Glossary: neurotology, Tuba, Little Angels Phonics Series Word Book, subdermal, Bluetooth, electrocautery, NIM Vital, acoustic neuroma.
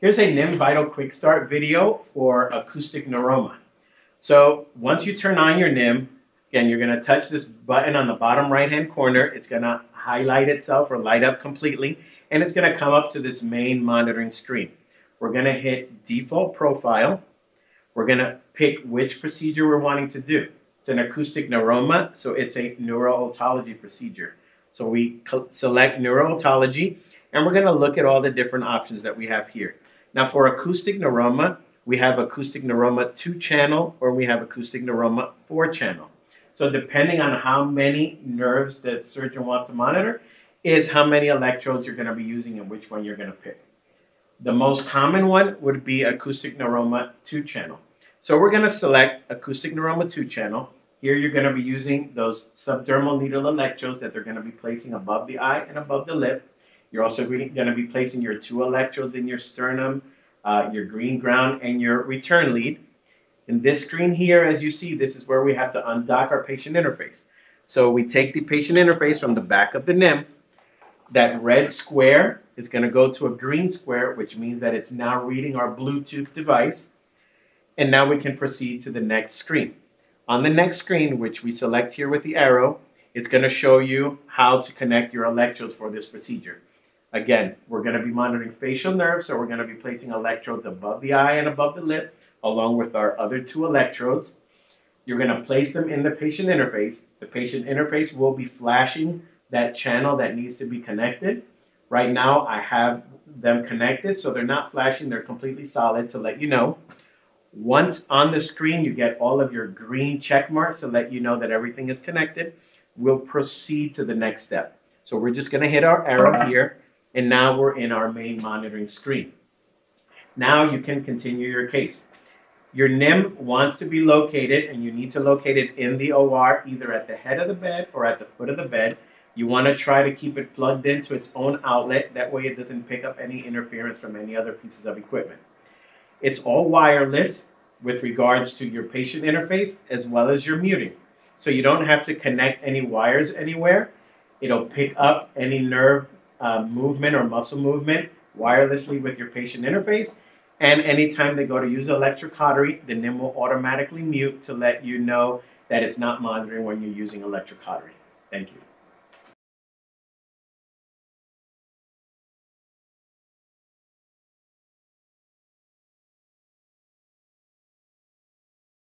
Here's a NIM Vital quick start video for acoustic neuroma. So once you turn on your NIM, again, you're going to touch this button on the bottom right-hand corner. It's going to highlight itself or light up completely, and it's going to come up to this main monitoring screen. We're going to hit default profile. We're going to pick which procedure we're wanting to do. It's an acoustic neuroma, so it's a neurotology procedure. So we select neurotology, and we're going to look at all the different options that we have here. Now for acoustic neuroma, we have acoustic neuroma 2-channel, or we have acoustic neuroma 4-channel. So depending on how many nerves the surgeon wants to monitor is how many electrodes you're going to be using and which one you're going to pick. The most common one would be acoustic neuroma 2-channel. So we're going to select acoustic neuroma 2-channel. Here you're going to be using those subdermal needle electrodes that they're going to be placing above the eye and above the lip. You're also going to be placing your 2 electrodes in your sternum, your green ground, and your return lead. In this screen here, as you see, this is where we have to undock our patient interface. So we take the patient interface from the back of the NIM. That red square is going to go to a green square, which means that it's now reading our Bluetooth device. And now we can proceed to the next screen. On the next screen, which we select here with the arrow, it's going to show you how to connect your electrodes for this procedure. Again, we're going to be monitoring facial nerves, so we're going to be placing electrodes above the eye and above the lip, along with our other 2 electrodes. You're going to place them in the patient interface. The patient interface will be flashing that channel that needs to be connected. Right now, I have them connected, so they're not flashing. They're completely solid to let you know. Once on the screen, you get all of your green check marks to let you know that everything is connected. We'll proceed to the next step. So we're just going to hit our arrow here. And now we're in our main monitoring screen. Now you can continue your case. Your NIM wants to be located, and you need to locate it in the OR, either at the head of the bed or at the foot of the bed. You want to try to keep it plugged into its own outlet. That way it doesn't pick up any interference from any other pieces of equipment. It's all wireless with regards to your patient interface as well as your muting. So you don't have to connect any wires anywhere. It'll pick up any nerve movement or muscle movement wirelessly with your patient interface, and anytime they go to use electrocautery, the NIM will automatically mute to let you know that it's not monitoring when you're using electrocautery. Thank you.